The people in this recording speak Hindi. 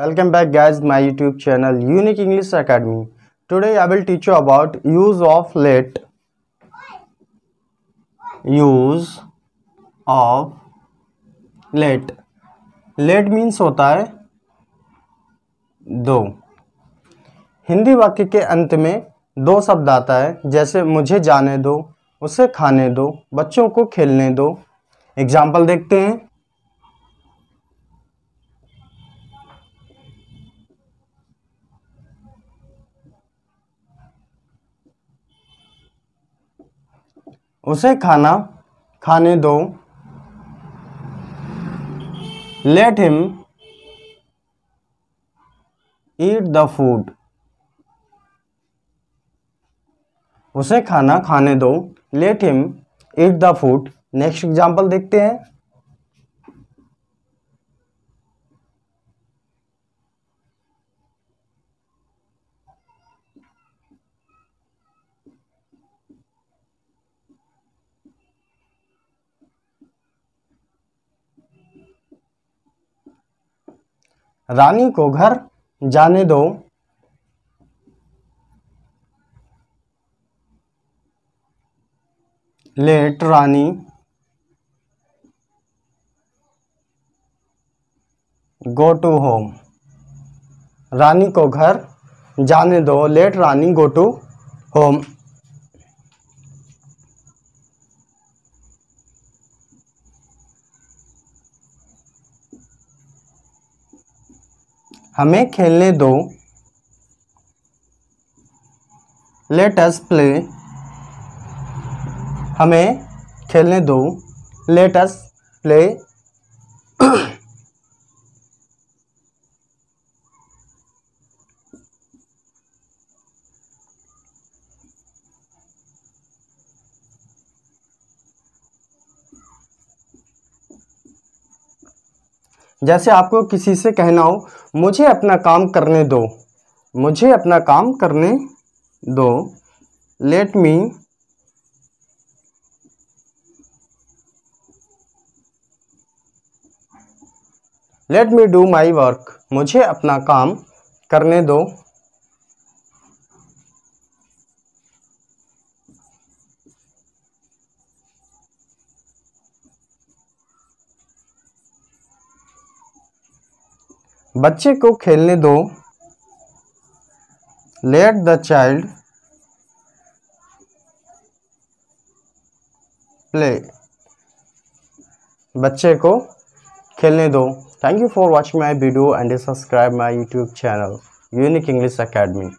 Welcome back guys, my YouTube channel Unique English Academy. Today I will teach you about use of let. Use of let. Let means होता है दो. हिंदी वाक्य के अंत में दो शब्द आता है, जैसे मुझे जाने दो, उसे खाने दो, बच्चों को खेलने दो. एग्जाम्पल देखते हैं. उसे खाना खाने दो. Let him eat the food. उसे खाना खाने दो. Let him eat the food. Next example देखते हैं. रानी को घर जाने दो. Let Rani go to home. Rani को घर जाने दो. Let Rani go to home. हमें खेलने दो. Let us play. हमें खेलने दो. Let us play. जैसे आपको किसी से कहना हो, मुझे अपना काम करने दो. मुझे अपना काम करने दो. Let me do my work. मुझे अपना काम करने दो. बच्चे को खेलने दो. Let the child play. बच्चे को खेलने दो. Thank you for watching my video and subscribe my YouTube channel unique English academy.